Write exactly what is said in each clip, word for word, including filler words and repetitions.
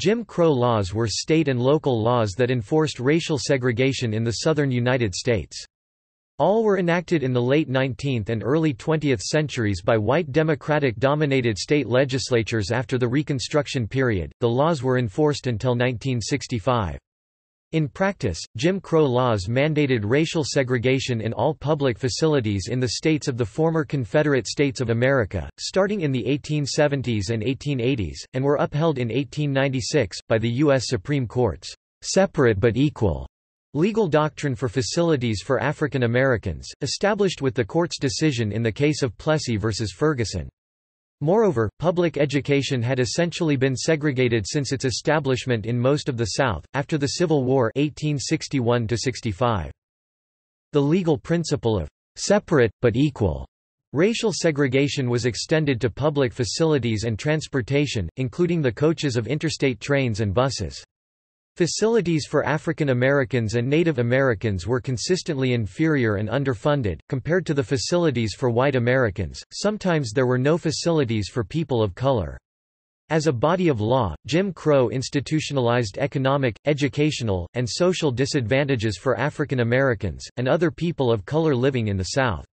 Jim Crow laws were state and local laws that enforced racial segregation in the southern United States. All were enacted in the late nineteenth and early twentieth centuries by white Democratic-dominated state legislatures after the Reconstruction period. The laws were enforced until nineteen sixty-five. In practice, Jim Crow laws mandated racial segregation in all public facilities in the states of the former Confederate States of America, starting in the eighteen seventies and eighteen eighties, and were upheld in eighteen ninety-six by the U S Supreme Court's separate but equal legal doctrine for facilities for African Americans, established with the court's decision in the case of Plessy v. Ferguson. Moreover, public education had essentially been segregated since its establishment in most of the South, after the Civil War eighteen sixty-one to sixty-five. The legal principle of separate, but equal, racial segregation was extended to public facilities and transportation, including the coaches of interstate trains and buses. Facilities for African Americans and Native Americans were consistently inferior and underfunded, compared to the facilities for white Americans. Sometimes there were no facilities for people of color. As a body of law, Jim Crow institutionalized economic, educational, and social disadvantages for African Americans, and other people of color living in the South.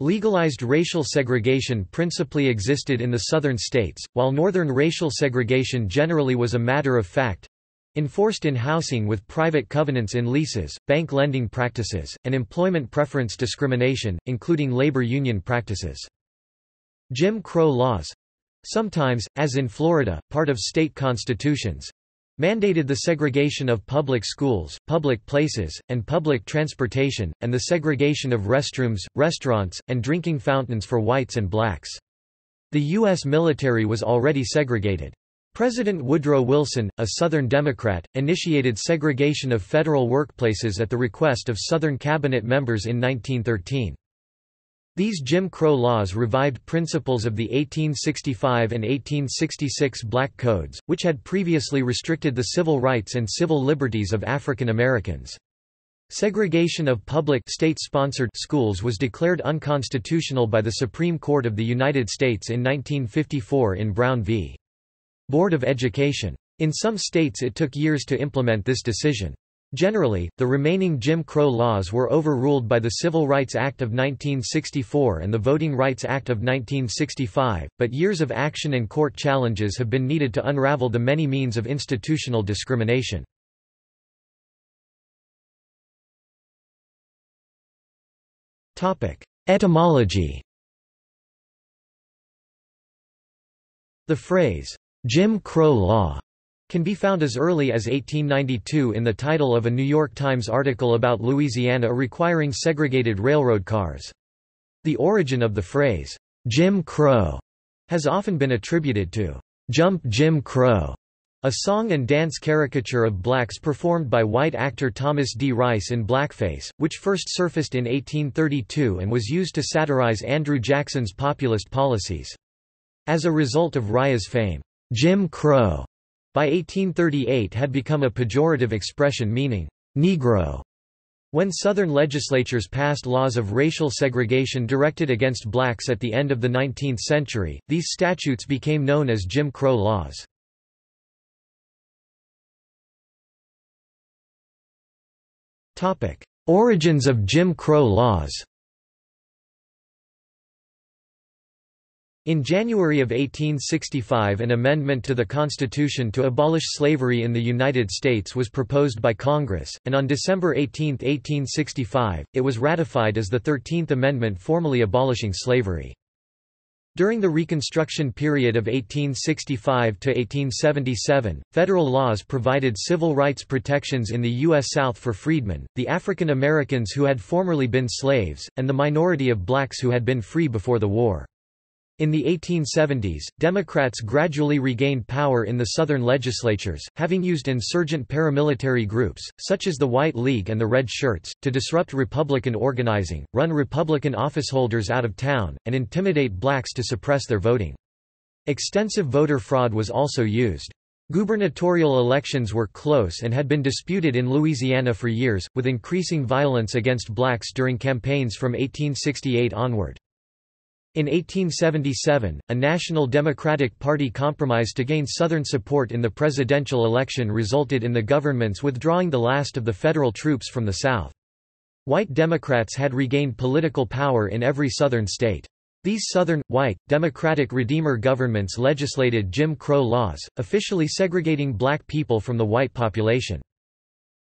Legalized racial segregation principally existed in the Southern states, while Northern racial segregation generally was a matter of fact, enforced in housing with private covenants in leases, bank lending practices, and employment preference discrimination, including labor union practices. Jim Crow laws—sometimes, as in Florida, part of state constitutions—mandated the segregation of public schools, public places, and public transportation, and the segregation of restrooms, restaurants, and drinking fountains for whites and blacks. The U S military was already segregated. President Woodrow Wilson, a Southern Democrat, initiated segregation of federal workplaces at the request of Southern cabinet members in nineteen thirteen. These Jim Crow laws revived principles of the eighteen sixty-five and eighteen sixty-six Black Codes, which had previously restricted the civil rights and civil liberties of African Americans. Segregation of public state-sponsored schools was declared unconstitutional by the Supreme Court of the United States in nineteen fifty-four in Brown v. Board of Education. In some states it took years to implement this decision. Generally, the remaining Jim Crow laws were overruled by the Civil Rights Act of nineteen sixty-four and the Voting Rights Act of nineteen sixty-five, but years of action and court challenges have been needed to unravel the many means of institutional discrimination. Etymology. The phrase Jim Crow law can be found as early as eighteen ninety-two in the title of a New York Times article about Louisiana requiring segregated railroad cars. The origin of the phrase, Jim Crow, has often been attributed to "Jump Jim Crow," a song and dance caricature of blacks performed by white actor Thomas D. Rice in blackface, which first surfaced in eighteen thirty-two and was used to satirize Andrew Jackson's populist policies. As a result of Rice's fame, Jim Crow by eighteen thirty-eight had become a pejorative expression meaning Negro. When Southern legislatures passed laws of racial segregation directed against blacks at the end of the nineteenth century, these statutes became known as Jim Crow laws. Topic: Origins of Jim Crow laws. In January of eighteen sixty-five, an amendment to the Constitution to abolish slavery in the United States was proposed by Congress, and on December eighteenth, eighteen sixty-five, it was ratified as the thirteenth Amendment formally abolishing slavery. During the Reconstruction period of eighteen sixty-five to eighteen seventy-seven, federal laws provided civil rights protections in the U S South for freedmen, the African Americans who had formerly been slaves, and the minority of blacks who had been free before the war. In the eighteen seventies, Democrats gradually regained power in the Southern legislatures, having used insurgent paramilitary groups, such as the White League and the Red Shirts, to disrupt Republican organizing, run Republican officeholders out of town, and intimidate blacks to suppress their voting. Extensive voter fraud was also used. Gubernatorial elections were close and had been disputed in Louisiana for years, with increasing violence against blacks during campaigns from eighteen sixty-eight onward. In eighteen seventy-seven, a National Democratic Party compromise to gain Southern support in the presidential election resulted in the government's withdrawing the last of the federal troops from the South. White Democrats had regained political power in every Southern state. These Southern, white, Democratic Redeemer governments legislated Jim Crow laws, officially segregating black people from the white population.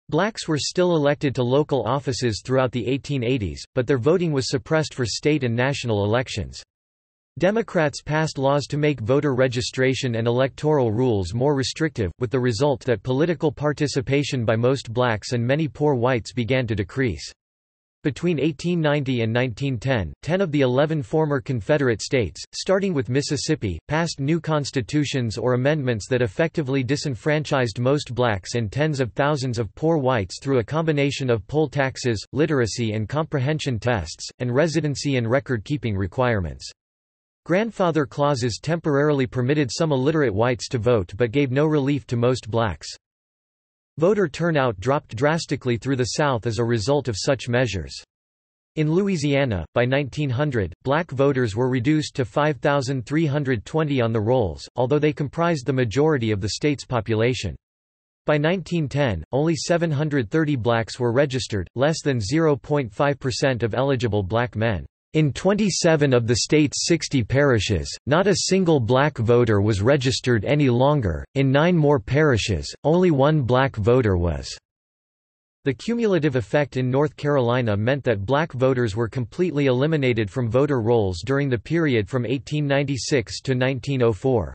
Blacks were still elected to local offices throughout the eighteen eighties, but their voting was suppressed for state and national elections. Democrats passed laws to make voter registration and electoral rules more restrictive, with the result that political participation by most blacks and many poor whites began to decrease. Between eighteen ninety and nineteen ten, ten of the eleven former Confederate states, starting with Mississippi, passed new constitutions or amendments that effectively disenfranchised most blacks and tens of thousands of poor whites through a combination of poll taxes, literacy and comprehension tests, and residency and record-keeping requirements. Grandfather clauses temporarily permitted some illiterate whites to vote but gave no relief to most blacks. Voter turnout dropped drastically through the South as a result of such measures. In Louisiana, by nineteen hundred, black voters were reduced to five thousand three hundred twenty on the rolls, although they comprised the majority of the state's population. By nineteen ten, only seven hundred thirty blacks were registered, less than zero point five percent of eligible black men. In twenty-seven of the state's sixty parishes, not a single black voter was registered any longer. In nine more parishes, only one black voter was. The cumulative effect in North Carolina meant that black voters were completely eliminated from voter rolls during the period from eighteen ninety-six to nineteen oh four.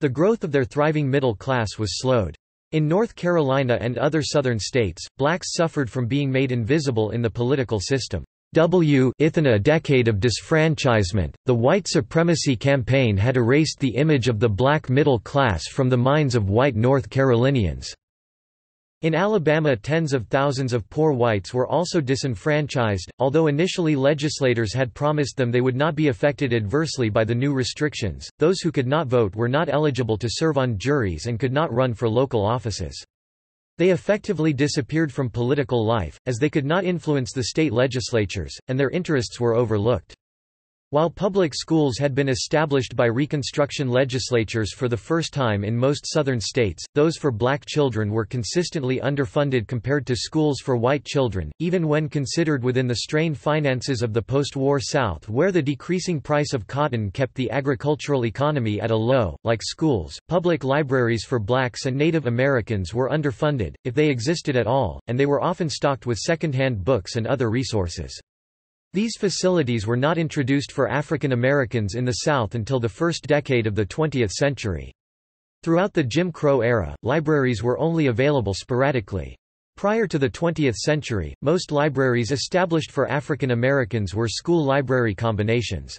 The growth of their thriving middle class was slowed. In North Carolina and other southern states, blacks suffered from being made invisible in the political system. Within a decade of disfranchisement, the white supremacy campaign had erased the image of the black middle class from the minds of white North Carolinians. In Alabama, tens of thousands of poor whites were also disenfranchised, although initially legislators had promised them they would not be affected adversely by the new restrictions. Those who could not vote were not eligible to serve on juries and could not run for local offices. They effectively disappeared from political life, as they could not influence the state legislatures, and their interests were overlooked. While public schools had been established by Reconstruction legislatures for the first time in most southern states, those for black children were consistently underfunded compared to schools for white children, even when considered within the strained finances of the post-war South, where the decreasing price of cotton kept the agricultural economy at a low. Like schools, public libraries for blacks and Native Americans were underfunded, if they existed at all, and they were often stocked with second-hand books and other resources. These facilities were not introduced for African Americans in the South until the first decade of the twentieth century. Throughout the Jim Crow era, libraries were only available sporadically. Prior to the twentieth century, most libraries established for African Americans were school library combinations.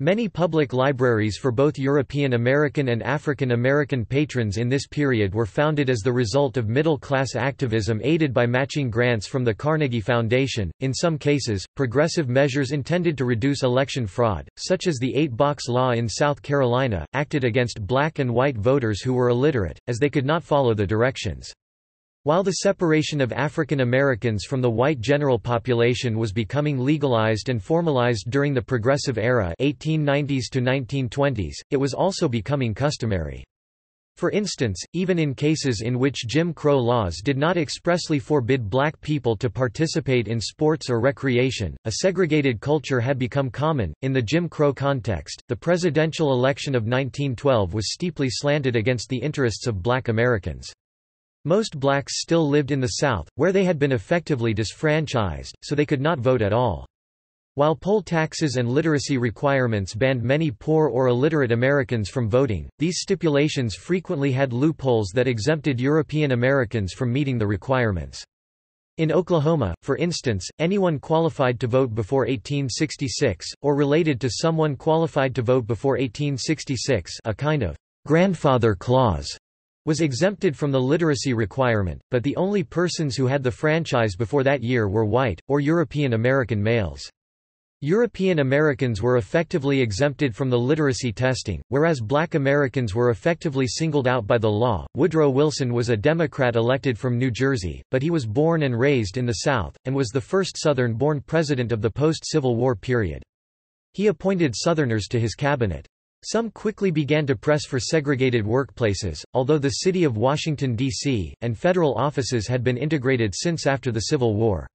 Many public libraries for both European American and African American patrons in this period were founded as the result of middle-class activism aided by matching grants from the Carnegie Foundation. In some cases, progressive measures intended to reduce election fraud, such as the eight-box law in South Carolina, acted against black and white voters who were illiterate, as they could not follow the directions. While the separation of African Americans from the white general population was becoming legalized and formalized during the Progressive Era (eighteen nineties to nineteen twenties), it was also becoming customary. For instance, even in cases in which Jim Crow laws did not expressly forbid black people to participate in sports or recreation, a segregated culture had become common. In the Jim Crow context, the presidential election of nineteen twelve was steeply slanted against the interests of black Americans. Most blacks still lived in the South, where they had been effectively disfranchised, so they could not vote at all. While poll taxes and literacy requirements banned many poor or illiterate Americans from voting, these stipulations frequently had loopholes that exempted European Americans from meeting the requirements. In Oklahoma, for instance, anyone qualified to vote before eighteen sixty-six, or related to someone qualified to vote before eighteen sixty-six, a kind of grandfather clause, was exempted from the literacy requirement, but the only persons who had the franchise before that year were white, or European American males. European Americans were effectively exempted from the literacy testing, whereas black Americans were effectively singled out by the law. Woodrow Wilson was a Democrat elected from New Jersey, but he was born and raised in the South, and was the first Southern-born president of the post-Civil War period. He appointed Southerners to his cabinet. Some quickly began to press for segregated workplaces, although the city of Washington, D C, and federal offices had been integrated since after the Civil War.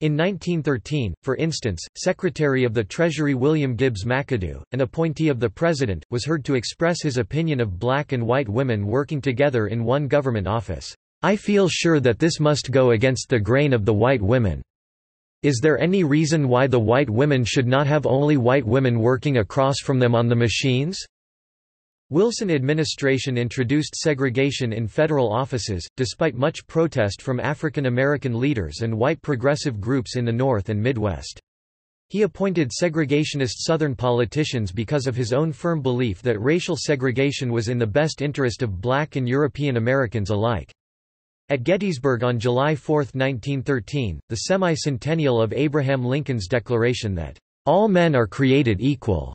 In nineteen thirteen, for instance, Secretary of the Treasury William Gibbs McAdoo, an appointee of the President, was heard to express his opinion of black and white women working together in one government office. "I feel sure that this must go against the grain of the white women. Is there any reason why the white women should not have only white women working across from them on the machines?" Wilson administration introduced segregation in federal offices, despite much protest from African American leaders and white progressive groups in the North and Midwest. He appointed segregationist Southern politicians because of his own firm belief that racial segregation was in the best interest of black and European Americans alike. At Gettysburg on July fourth nineteen thirteen, the semi-centennial of Abraham Lincoln's declaration that, "all men are created equal,"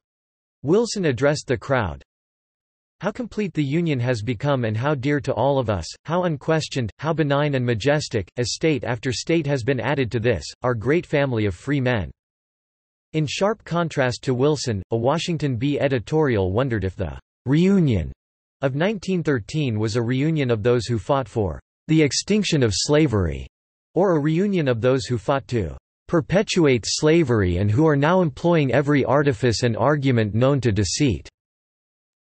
Wilson addressed the crowd. "How complete the Union has become and how dear to all of us, how unquestioned, how benign and majestic, as state after state has been added to this, our great family of free men." In sharp contrast to Wilson, a Washington Bee editorial wondered if the "reunion" of nineteen thirteen was a reunion of those who fought for the extinction of slavery, or a reunion of those who fought to perpetuate slavery and who are now employing every artifice and argument known to deceit,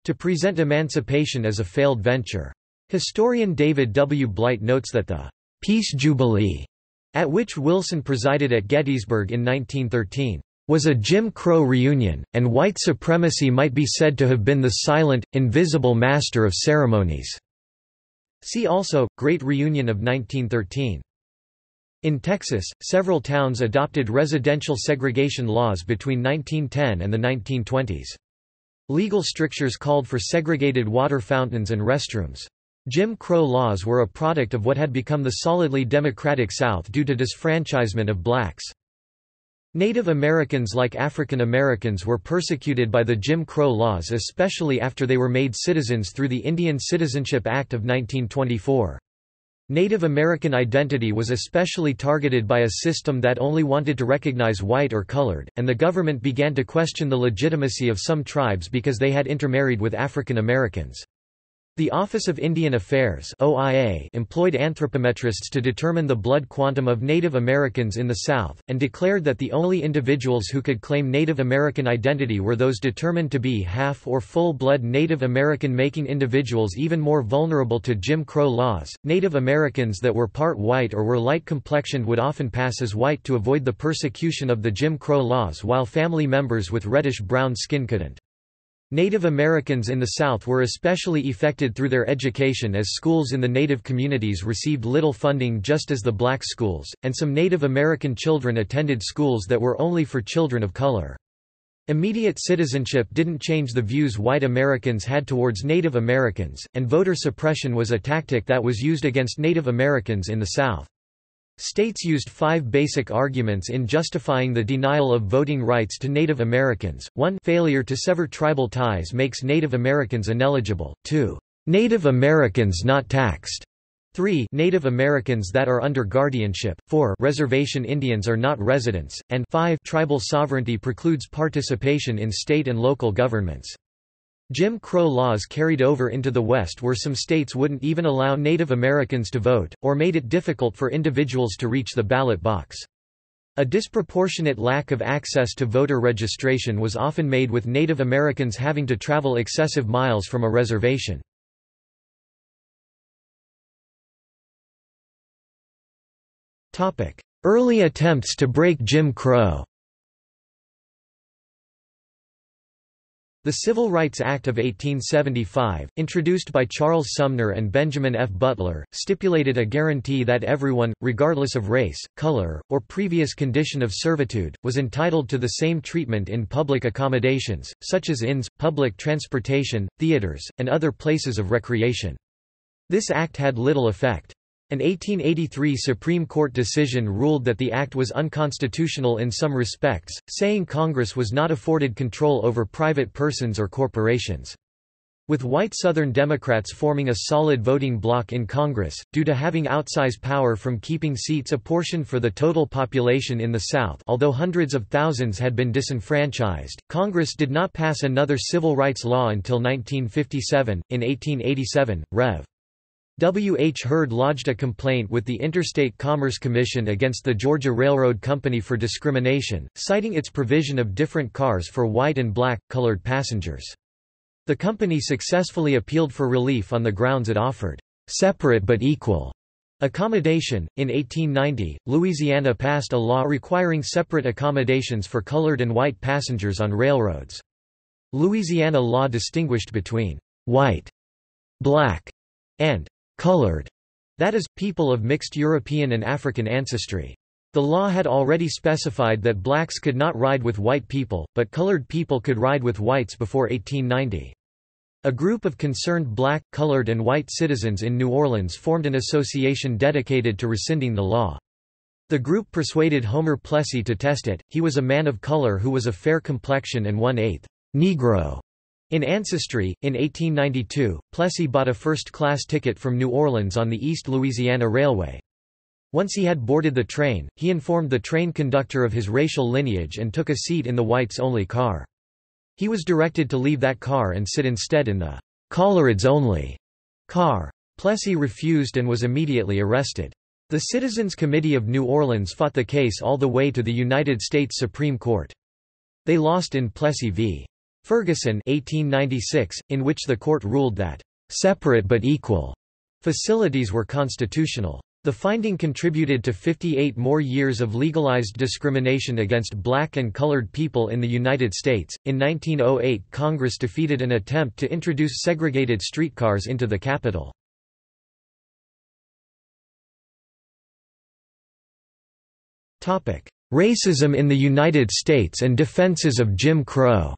to present emancipation as a failed venture. Historian David W. Blight notes that the Peace Jubilee, at which Wilson presided at Gettysburg in nineteen thirteen, was a Jim Crow reunion, and white supremacy might be said to have been the silent, invisible master of ceremonies. See also, Great Reunion of nineteen thirteen. In Texas, several towns adopted residential segregation laws between nineteen ten and the nineteen twenties. Legal strictures called for segregated water fountains and restrooms. Jim Crow laws were a product of what had become the solidly Democratic South due to disfranchisement of blacks. Native Americans like African Americans were persecuted by the Jim Crow laws, especially after they were made citizens through the Indian Citizenship Act of nineteen twenty-four. Native American identity was especially targeted by a system that only wanted to recognize white or colored, and the government began to question the legitimacy of some tribes because they had intermarried with African Americans. The Office of Indian Affairs (O I A) employed anthropometrists to determine the blood quantum of Native Americans in the South, and declared that the only individuals who could claim Native American identity were those determined to be half or full-blood Native American, making individuals even more vulnerable to Jim Crow laws. Native Americans that were part white or were light-complexioned would often pass as white to avoid the persecution of the Jim Crow laws, while family members with reddish-brown skin couldn't. Native Americans in the South were especially affected through their education, as schools in the Native communities received little funding just as the black schools, and some Native American children attended schools that were only for children of color. Immediate citizenship didn't change the views white Americans had towards Native Americans, and voter suppression was a tactic that was used against Native Americans in the South. States used five basic arguments in justifying the denial of voting rights to Native Americans. one Failure to sever tribal ties makes Native Americans ineligible. two Native Americans not taxed. three Native Americans that are under guardianship. four Reservation Indians are not residents. And five Tribal sovereignty precludes participation in state and local governments. Jim Crow laws carried over into the West, where some states wouldn't even allow Native Americans to vote, or made it difficult for individuals to reach the ballot box. A disproportionate lack of access to voter registration was often made, with Native Americans having to travel excessive miles from a reservation. Early attempts to break Jim Crow. The Civil Rights Act of eighteen seventy-five, introduced by Charles Sumner and Benjamin F. Butler, stipulated a guarantee that everyone, regardless of race, color, or previous condition of servitude, was entitled to the same treatment in public accommodations, such as inns, public transportation, theaters, and other places of recreation. This act had little effect. An eighteen eighty-three Supreme Court decision ruled that the act was unconstitutional in some respects, saying Congress was not afforded control over private persons or corporations. With white Southern Democrats forming a solid voting bloc in Congress, due to having outsized power from keeping seats apportioned for the total population in the South, although hundreds of thousands had been disenfranchised, Congress did not pass another civil rights law until nineteen fifty-seven. In eighteen eighty-seven, Rev. W. H. Hurd lodged a complaint with the Interstate Commerce Commission against the Georgia Railroad Company for discrimination, citing its provision of different cars for white and black, colored passengers. The company successfully appealed for relief on the grounds it offered separate but equal accommodation. In eighteen ninety, Louisiana passed a law requiring separate accommodations for colored and white passengers on railroads. Louisiana law distinguished between white, black, and colored, that is, people of mixed European and African ancestry. The law had already specified that blacks could not ride with white people, but colored people could ride with whites before eighteen ninety. A group of concerned black, colored and white citizens in New Orleans formed an association dedicated to rescinding the law. The group persuaded Homer Plessy to test it. He was a man of color who was of fair complexion and one-eighth Negro in ancestry. In eighteen ninety-two, Plessy bought a first-class ticket from New Orleans on the East Louisiana Railway. Once he had boarded the train, he informed the train conductor of his racial lineage and took a seat in the whites-only car. He was directed to leave that car and sit instead in the coloreds-only car. Plessy refused and was immediately arrested. The Citizens Committee of New Orleans fought the case all the way to the United States Supreme Court. They lost in Plessy v. Ferguson eighteen ninety-six, in which the court ruled that separate but equal facilities were constitutional. The finding contributed to fifty-eight more years of legalized discrimination against black and colored people in the United States. In nineteen oh eight, Congress defeated an attempt to introduce segregated streetcars into the capital. Topic: Racism in the United States and defenses of Jim Crow.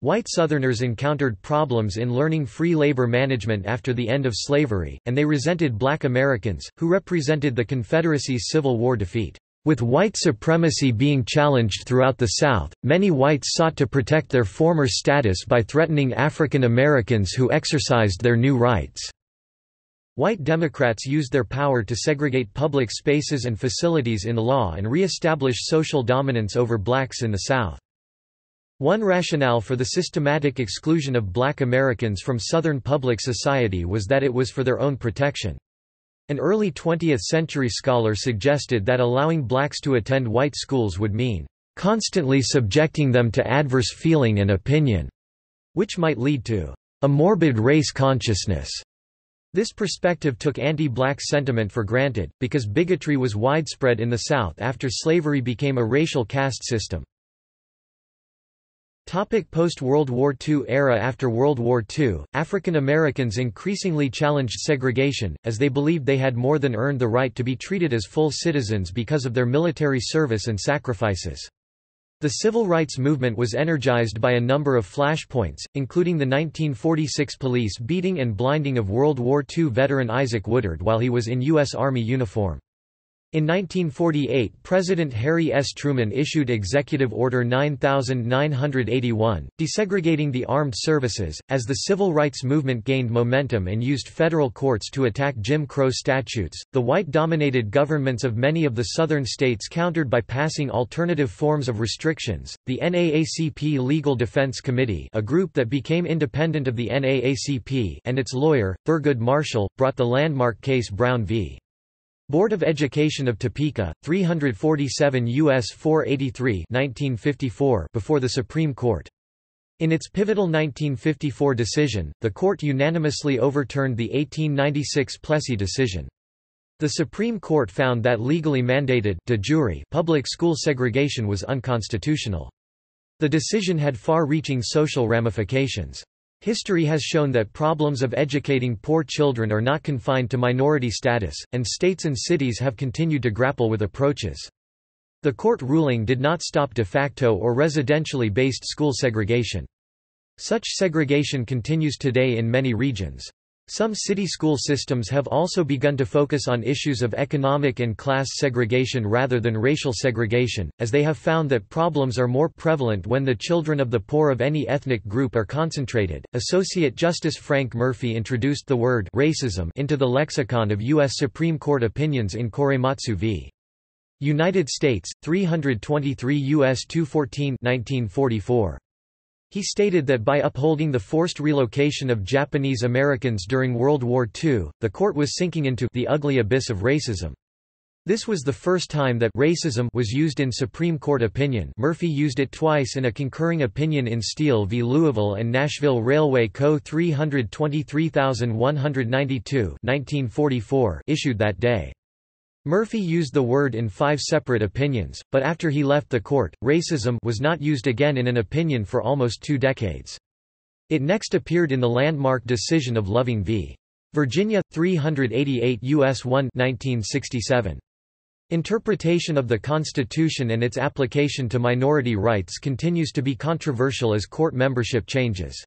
White Southerners encountered problems in learning free labor management after the end of slavery, and they resented black Americans, who represented the Confederacy's Civil War defeat. With white supremacy being challenged throughout the South, many whites sought to protect their former status by threatening African Americans who exercised their new rights. White Democrats used their power to segregate public spaces and facilities in law and re-establish social dominance over blacks in the South. One rationale for the systematic exclusion of black Americans from Southern public society was that it was for their own protection. An early twentieth-century scholar suggested that allowing blacks to attend white schools would mean constantly subjecting them to adverse feeling and opinion, which might lead to a morbid race consciousness. This perspective took anti-black sentiment for granted, because bigotry was widespread in the South after slavery became a racial caste system. Post-World War Two era. After World War Two, African Americans increasingly challenged segregation, as they believed they had more than earned the right to be treated as full citizens because of their military service and sacrifices. The civil rights movement was energized by a number of flashpoints, including the nineteen forty-six police beating and blinding of World War Two veteran Isaac Woodard while he was in U S Army uniform. In nineteen forty-eight, President Harry S. Truman issued Executive Order nine thousand nine hundred eighty-one, desegregating the armed services, as the civil rights movement gained momentum and used federal courts to attack Jim Crow statutes. The white-dominated governments of many of the southern states countered by passing alternative forms of restrictions. The N double A C P Legal Defense Committee, a group that became independent of the N double A C P, and its lawyer, Thurgood Marshall, brought the landmark case Brown v. Board of Education of Topeka, three forty-seven U S four eighty-three nineteen fifty-four before the Supreme Court. In its pivotal nineteen fifty-four decision, the court unanimously overturned the eighteen ninety-six Plessy decision. The Supreme Court found that legally mandated de jure public school segregation was unconstitutional. The decision had far-reaching social ramifications. History has shown that problems of educating poor children are not confined to minority status, and states and cities have continued to grapple with approaches. The court ruling did not stop de facto or residentially based school segregation. Such segregation continues today in many regions. Some city school systems have also begun to focus on issues of economic and class segregation rather than racial segregation, as they have found that problems are more prevalent when the children of the poor of any ethnic group are concentrated. Associate Justice Frank Murphy introduced the word racism into the lexicon of U S Supreme Court opinions in Korematsu v. United States, three twenty-three U S two fourteen nineteen forty-four. He stated that by upholding the forced relocation of Japanese Americans during World War two, the court was sinking into the ugly abyss of racism. This was the first time that racism was used in Supreme Court opinion. Murphy used it twice in a concurring opinion in Steele v. Louisville and Nashville Railway Co. three twenty-three one ninety-two nineteen forty-four issued that day. Murphy used the word in five separate opinions, but after he left the court, racism was not used again in an opinion for almost two decades. It next appeared in the landmark decision of Loving v. Virginia, three eighty-eight U S one nineteen sixty-seven. Interpretation of the Constitution and its application to minority rights continues to be controversial as court membership changes.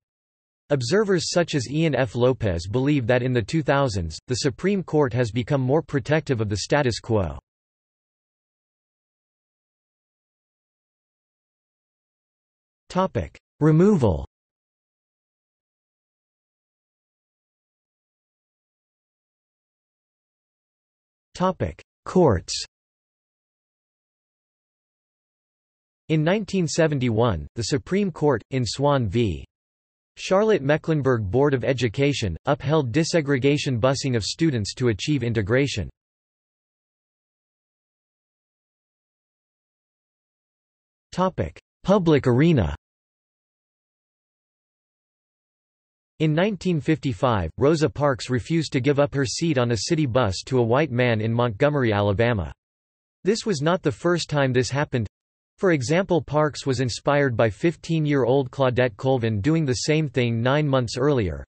Observers such as Ian F. Lopez believe that in the two thousands, the Supreme Court has become more protective of the status quo. Removal Courts. In nineteen seventy-one, the Supreme Court, in Swann v. Charlotte-Mecklenburg Board of Education, upheld desegregation busing of students to achieve integration. Public arena. In nineteen fifty-five, Rosa Parks refused to give up her seat on a city bus to a white man in Montgomery, Alabama. This was not the first time this happened. For example, Parks was inspired by fifteen-year-old Claudette Colvin doing the same thing nine months earlier.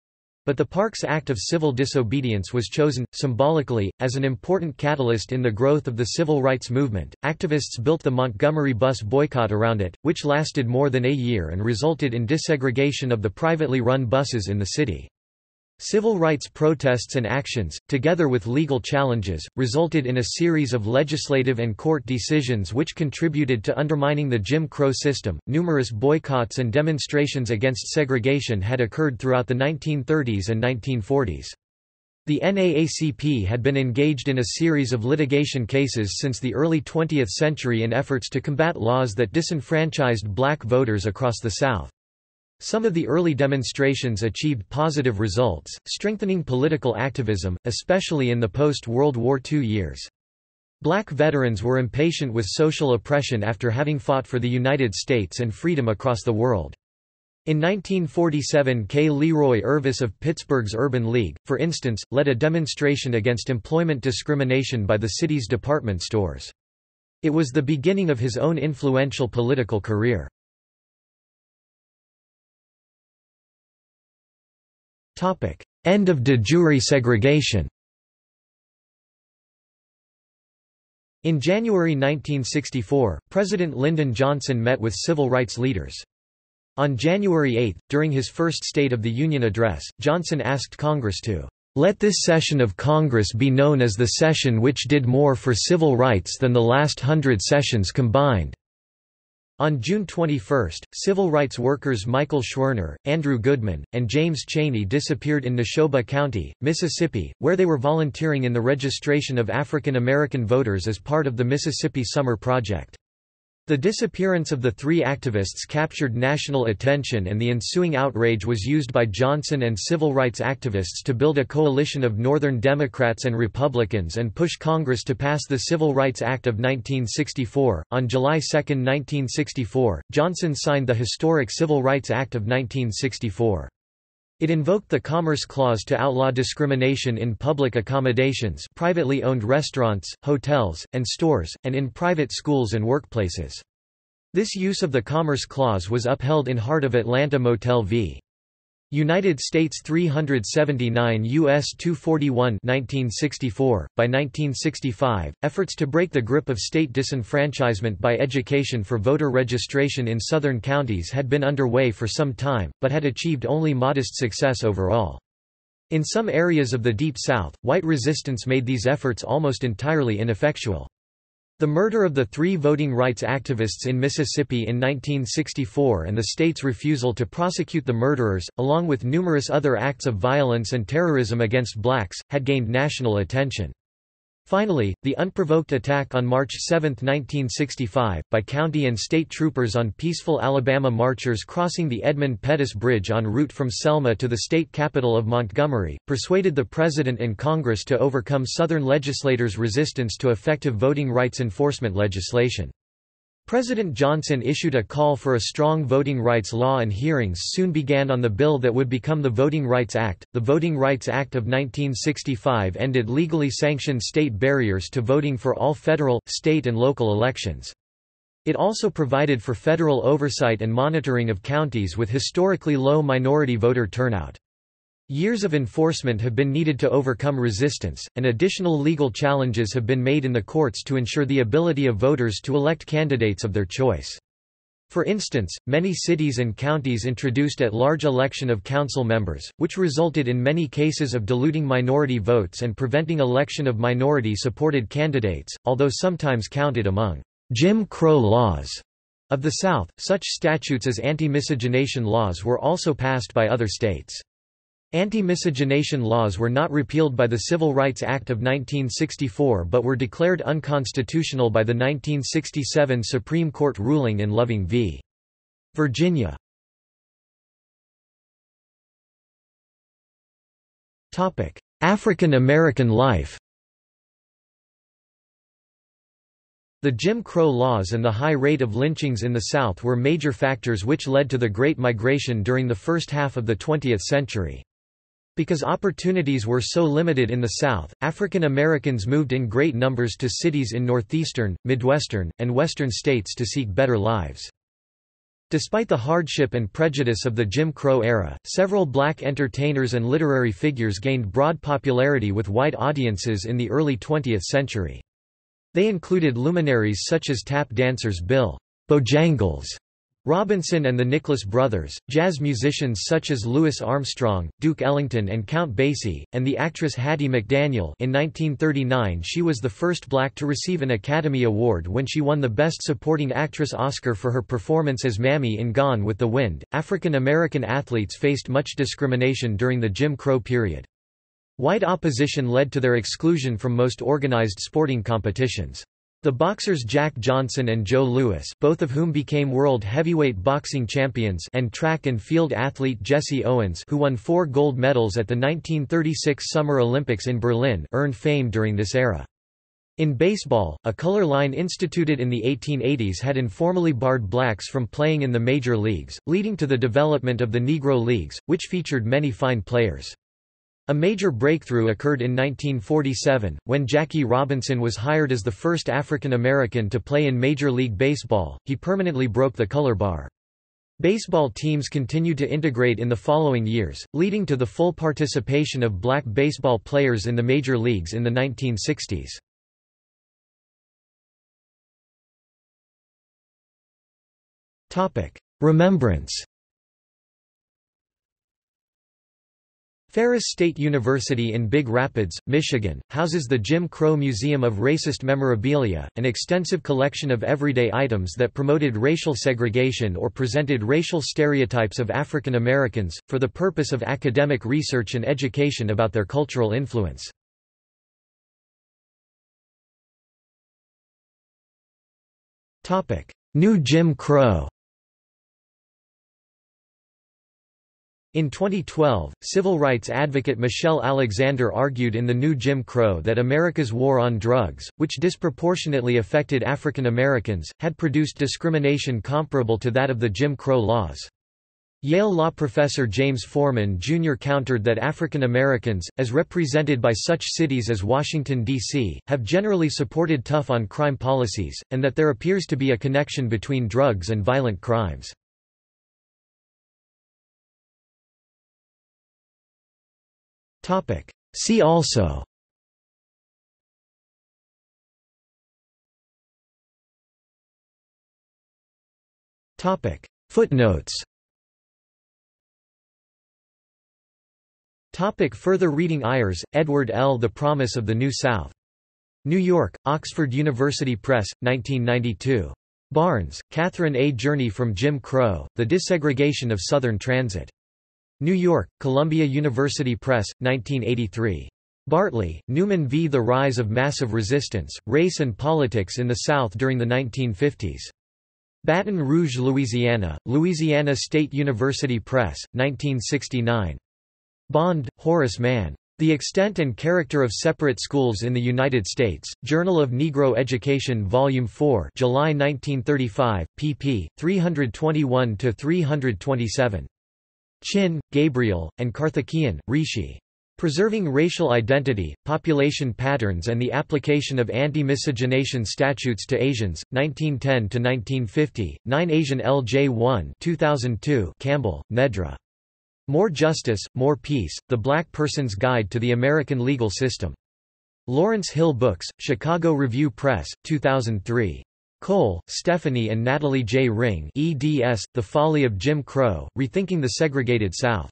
But the Parks Act of Civil Disobedience was chosen, symbolically, as an important catalyst in the growth of the civil rights movement. Activists built the Montgomery bus boycott around it, which lasted more than a year and resulted in desegregation of the privately run buses in the city. Civil rights protests and actions, together with legal challenges, resulted in a series of legislative and court decisions which contributed to undermining the Jim Crow system. Numerous boycotts and demonstrations against segregation had occurred throughout the nineteen thirties and nineteen forties. The N double A C P had been engaged in a series of litigation cases since the early twentieth century in efforts to combat laws that disenfranchised black voters across the South. Some of the early demonstrations achieved positive results, strengthening political activism, especially in the post-World War two years. Black veterans were impatient with social oppression after having fought for the United States and freedom across the world. In nineteen forty-seven, K. Leroy Irvis of Pittsburgh's Urban League, for instance, led a demonstration against employment discrimination by the city's department stores. It was the beginning of his own influential political career. End of de jure segregation. In January nineteen sixty-four, President Lyndon Johnson met with civil rights leaders. On January eighth, during his first State of the Union address, Johnson asked Congress to "let this session of Congress be known as the session which did more for civil rights than the last hundred sessions combined." On June twenty-first, civil rights workers Michael Schwerner, Andrew Goodman, and James Cheney disappeared in Neshoba County, Mississippi, where they were volunteering in the registration of African American voters as part of the Mississippi Summer Project. The disappearance of the three activists captured national attention, and the ensuing outrage was used by Johnson and civil rights activists to build a coalition of Northern Democrats and Republicans and push Congress to pass the Civil Rights Act of nineteen sixty-four. On July second nineteen sixty-four, Johnson signed the historic Civil Rights Act of nineteen sixty-four. It invoked the Commerce Clause to outlaw discrimination in public accommodations, privately owned restaurants, hotels, and stores, and in private schools and workplaces. This use of the Commerce Clause was upheld in Heart of Atlanta Motel v. United States three seventy-nine U S two forty-one nineteen sixty-four. By nineteen sixty-five, efforts to break the grip of state disenfranchisement by education for voter registration in southern counties had been underway for some time, but had achieved only modest success overall. In some areas of the Deep South, white resistance made these efforts almost entirely ineffectual. The murder of the three Voting Rights activists in Mississippi in nineteen sixty-four and the state's refusal to prosecute the murderers, along with numerous other acts of violence and terrorism against blacks, had gained national attention. Finally, the unprovoked attack on March seventh nineteen sixty-five, by county and state troopers on peaceful Alabama marchers crossing the Edmund Pettus Bridge en route from Selma to the state capital of Montgomery, persuaded the President and Congress to overcome Southern legislators' resistance to effective voting rights enforcement legislation. President Johnson issued a call for a strong voting rights law, and hearings soon began on the bill that would become the Voting Rights Act. The Voting Rights Act of nineteen sixty-five ended legally sanctioned state barriers to voting for all federal, state and local elections. It also provided for federal oversight and monitoring of counties with historically low minority voter turnout. Years of enforcement have been needed to overcome resistance, and additional legal challenges have been made in the courts to ensure the ability of voters to elect candidates of their choice. For instance, many cities and counties introduced at-large election of council members, which resulted in many cases of diluting minority votes and preventing election of minority-supported candidates, although sometimes counted among Jim Crow laws of the South. Such statutes as anti-miscegenation laws were also passed by other states. Anti-miscegenation laws were not repealed by the Civil Rights Act of nineteen sixty-four but were declared unconstitutional by the nineteen sixty-seven Supreme Court ruling in Loving v. Virginia. African American life. The Jim Crow laws and the high rate of lynchings in the South were major factors which led to the Great Migration during the first half of the twentieth century. Because opportunities were so limited in the South, African Americans moved in great numbers to cities in northeastern, midwestern, and western states to seek better lives. Despite the hardship and prejudice of the Jim Crow era, several black entertainers and literary figures gained broad popularity with white audiences in the early twentieth century. They included luminaries such as tap dancers Bill Bojangles Robinson and the Nicholas Brothers, jazz musicians such as Louis Armstrong, Duke Ellington and Count Basie, and the actress Hattie McDaniel. In nineteen thirty-nine she was the first black to receive an Academy Award when she won the Best Supporting Actress Oscar for her performance as Mammy in Gone with the Wind. African American athletes faced much discrimination during the Jim Crow period. White opposition led to their exclusion from most organized sporting competitions. The boxers Jack Johnson and Joe Louis, both of whom became world heavyweight boxing champions, and track and field athlete Jesse Owens, who won four gold medals at the nineteen thirty-six Summer Olympics in Berlin, earned fame during this era. In baseball, a color line instituted in the eighteen eighties had informally barred blacks from playing in the major leagues, leading to the development of the Negro Leagues, which featured many fine players. A major breakthrough occurred in nineteen forty-seven, when Jackie Robinson was hired as the first African American to play in Major League Baseball. He permanently broke the color bar. Baseball teams continued to integrate in the following years, leading to the full participation of black baseball players in the major leagues in the nineteen sixties. Topic: Remembrance. Ferris State University in Big Rapids, Michigan, houses the Jim Crow Museum of Racist Memorabilia, an extensive collection of everyday items that promoted racial segregation or presented racial stereotypes of African Americans, for the purpose of academic research and education about their cultural influence. New Jim Crow. In twenty twelve, civil rights advocate Michelle Alexander argued in The New Jim Crow that America's war on drugs, which disproportionately affected African Americans, had produced discrimination comparable to that of the Jim Crow laws. Yale law professor James Forman Junior countered that African Americans, as represented by such cities as Washington, D C, have generally supported tough-on-crime policies, and that there appears to be a connection between drugs and violent crimes. See also Footnotes Topic further reading. Ayers, Edward L. The Promise of the New South. New York, Oxford University Press, nineteen ninety-two. Barnes, Catherine A. Journey from Jim Crow, The Desegregation of Southern Transit. New York, Columbia University Press, nineteen eighty-three. Bartley, Newman v. The Rise of Massive Resistance, Race and Politics in the South During the nineteen fifties. Baton Rouge, Louisiana, Louisiana State University Press, nineteen sixty-nine. Bond, Horace Mann. The Extent and Character of Separate Schools in the United States, Journal of Negro Education Volume four, July nineteen thirty-five, pp. three twenty-one to three twenty-seven. Chin, Gabriel, and Karthikeyan, Rishi. Preserving Racial Identity, Population Patterns and the Application of Anti-Miscegenation Statutes to Asians, nineteen ten to nineteen fifty, nine Asian L J one two thousand two, Campbell, Nedra. More Justice, More Peace, The Black Person's Guide to the American Legal System. Lawrence Hill Books, Chicago Review Press, two thousand three. Cole, Stephanie and Natalie J. Ring, eds, The Folly of Jim Crow, Rethinking the Segregated South.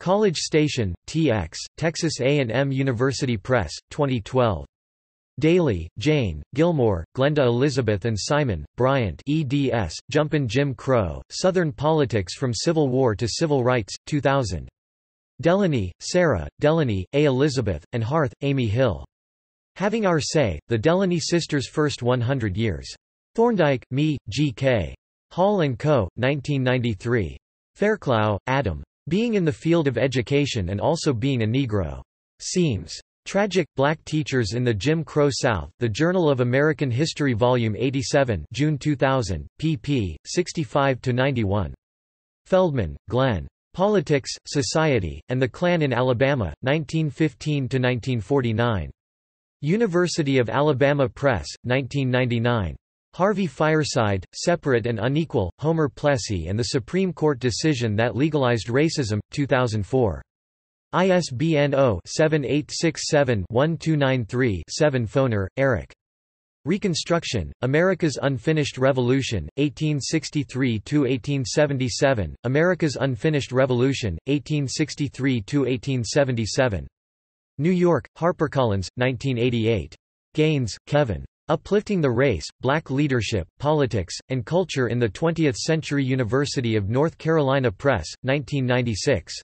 College Station, T X, Texas A and M University Press, twenty twelve. Daly, Jane, Gilmore, Glenda Elizabeth and Simon, Bryant, eds, Jumpin' Jim Crow, Southern Politics from Civil War to Civil Rights, two thousand. Delany, Sarah, Delany, A. Elizabeth, and Harth, Amy Hill. Having Our Say, The Delany Sisters' First one hundred Years. Thorndike, Me, G K. Hall and Co., nineteen ninety-three. Fairclough, Adam. Being in the Field of Education and Also Being a Negro. Seams. Tragic, Black Teachers in the Jim Crow South, The Journal of American History Volume eighty-seven, June two thousand, pp. sixty-five to ninety-one. Feldman, Glenn. Politics, Society, and the Klan in Alabama, nineteen fifteen to nineteen forty-nine. University of Alabama Press, nineteen ninety-nine. Harvey Fireside, Separate and Unequal, Homer Plessy and the Supreme Court Decision that Legalized Racism, two thousand four. I S B N zero seven eight six seven one two nine three seven. Foner, Eric. Reconstruction, America's Unfinished Revolution, eighteen sixty-three to eighteen seventy-seven, America's Unfinished Revolution, eighteen sixty-three to eighteen seventy-seven. New York, HarperCollins, nineteen eighty-eight. Gaines, Kevin. Uplifting the Race, Black Leadership, Politics, and Culture in the twentieth Century, University of North Carolina Press, nineteen ninety-six.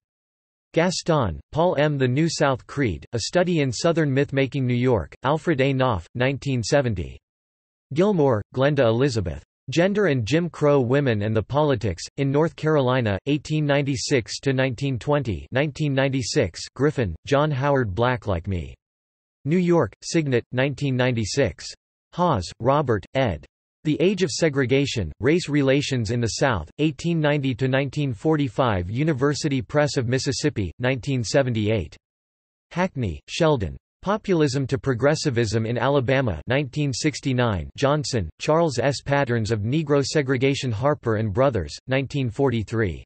Gaston, Paul M. The New South Creed, A Study in Southern Myth-Making, New York, Alfred A. Knopf, nineteen seventy. Gilmore, Glenda Elizabeth. Gender and Jim Crow Women and the Politics, in North Carolina, eighteen ninety-six to nineteen twenty, nineteen ninety-six. Griffin, John Howard. Black Like Me. New York, Signet, nineteen ninety-six. Hawes, Robert, ed. The Age of Segregation, Race Relations in the South, eighteen ninety to nineteen forty-five, University Press of Mississippi, nineteen seventy-eight. Hackney, Sheldon. Populism to Progressivism in Alabama, nineteen sixty-nine. Johnson, Charles S. Patterns of Negro Segregation, Harper and Brothers, nineteen forty-three.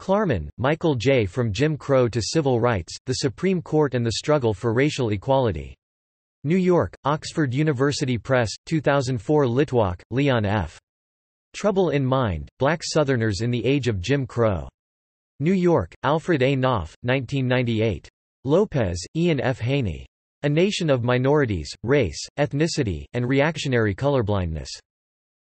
Klarman, Michael J. From Jim Crow to Civil Rights, The Supreme Court and the Struggle for Racial Equality. New York, Oxford University Press, two thousand four. Litwack, Leon F. Trouble in Mind, Black Southerners in the Age of Jim Crow. New York, Alfred A. Knopf, nineteen ninety-eight. Lopez, Ian F. Haney. A Nation of Minorities, Race, Ethnicity, and Reactionary Colorblindness.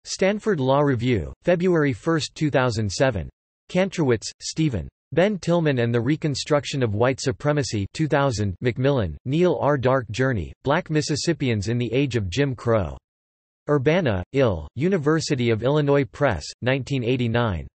Stanford Law Review, February first two thousand seven. Kantrowitz, Stephen. Ben Tillman and the Reconstruction of White Supremacy, two thousand. Macmillan, Neil R. Dark Journey, Black Mississippians in the Age of Jim Crow. Urbana, Ill, University of Illinois Press, nineteen eighty-nine.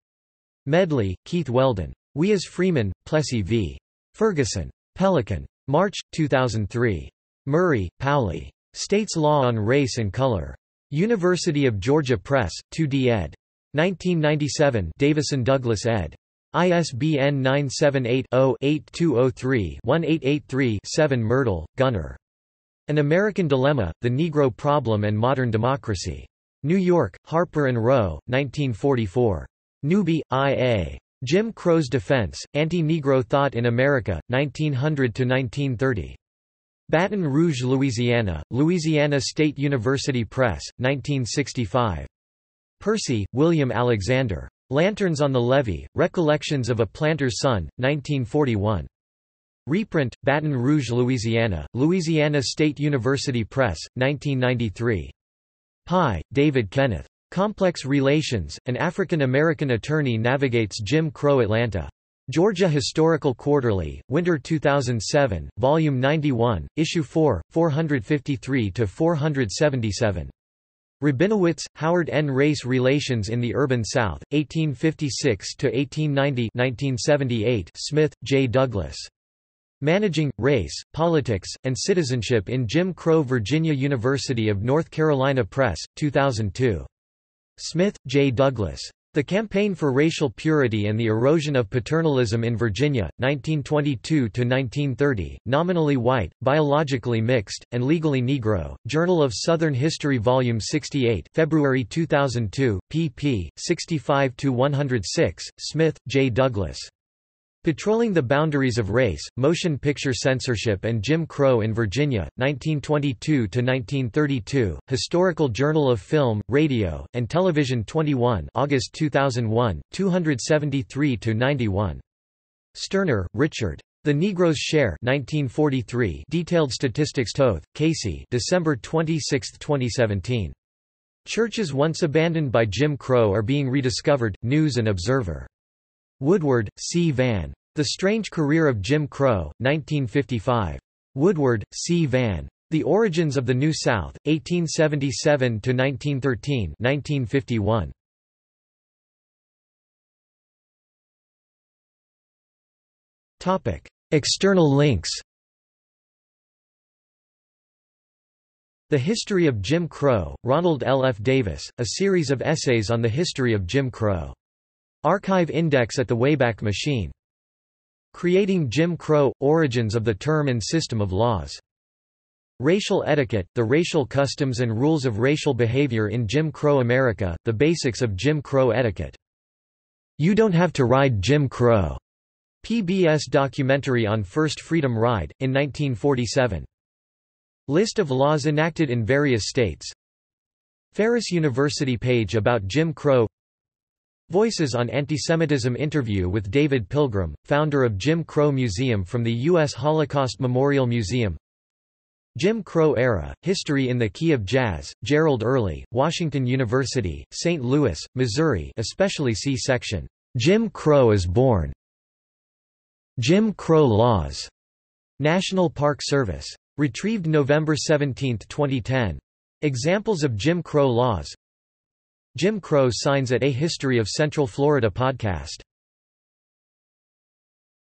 Medley, Keith Weldon. We as Freemen, Plessy v. Ferguson. Pelican. March, two thousand three. Murray, Powley. States Law on Race and Color. University of Georgia Press, two D ed. nineteen ninety-seven. Davison Douglas ed. I S B N nine seven eight zero eight two zero three one eight eight three seven. Myrtle, Gunner. An American Dilemma, The Negro Problem and Modern Democracy. New York, Harper and Row, nineteen forty-four. Newby, I A. Jim Crow's Defense, Anti-Negro Thought in America, nineteen hundred to nineteen thirty. Baton Rouge, Louisiana, Louisiana State University Press, nineteen sixty-five. Percy, William Alexander. Lanterns on the Levee, Recollections of a Planter's Son, nineteen forty-one. Reprint, Baton Rouge, Louisiana, Louisiana State University Press, nineteen ninety-three. Pye, David Kenneth. Complex Relations, An African-American Attorney Navigates Jim Crow Atlanta. Georgia Historical Quarterly, Winter two thousand seven, Volume ninety-one, Issue four, four fifty-three to four seventy-seven. Rabinowitz, Howard N. Race Relations in the Urban South, eighteen fifty-six to eighteen ninety nineteen seventy-eight. Smith, J. Douglas. Managing, Race, Politics, and Citizenship in Jim Crow, Virginia University of North Carolina Press, two thousand two. Smith, J. Douglas. The Campaign for Racial Purity and the Erosion of Paternalism in Virginia, nineteen twenty-two to nineteen thirty, Nominally White, Biologically Mixed, and Legally Negro, Journal of Southern History Volume sixty-eight, February two thousand two, pp. sixty-five to one oh six, Smith, J. Douglas. Patrolling the Boundaries of Race, Motion Picture Censorship and Jim Crow in Virginia, nineteen twenty-two to nineteen thirty-two, Historical Journal of Film, Radio, and Television twenty-one, August two thousand one, two seventy-three to ninety-one. Sterner, Richard. The Negro's Share, nineteen forty-three, Detailed Statistics. Toth, Casey, December twenty-sixth, twenty seventeen. Churches Once Abandoned by Jim Crow Are Being Rediscovered, News and Observer. Woodward, C. Vann. The Strange Career of Jim Crow, nineteen fifty-five. Woodward, C. Vann. The Origins of the New South, eighteen seventy-seven to nineteen thirteen, nineteen fifty-one. Topic: External links. The History of Jim Crow, Ronald L. F. Davis, a series of essays on the history of Jim Crow. Archive Index at the Wayback Machine. Creating Jim Crow – Origins of the Term and System of Laws. Racial Etiquette – The Racial Customs and Rules of Racial Behavior in Jim Crow America – The Basics of Jim Crow Etiquette. You Don't Have to Ride Jim Crow – P B S documentary on First Freedom Ride, in nineteen forty-seven. List of laws enacted in various states. Ferris University page about Jim Crow. Voices on Antisemitism interview with David Pilgrim, founder of Jim Crow Museum from the U S Holocaust Memorial Museum. Jim Crow Era, History in the Key of Jazz, Gerald Early, Washington University, Saint Louis, Missouri, especially C-section, Jim Crow is Born. Jim Crow Laws, National Park Service. Retrieved November seventeenth, twenty ten. Examples of Jim Crow Laws. Jim Crow Signs at A History of Central Florida podcast.